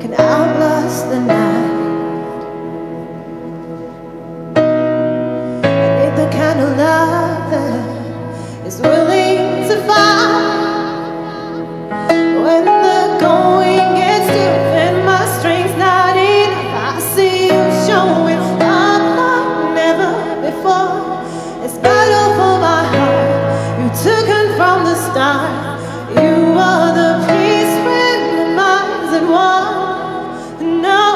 can outlast the night. I need the kind of love that is willing to fight when the going gets stiff and my strength's not enough. I see you showing love like never before. It's battle for my heart. You took it from the start. You are the peace when the mind's at war. No.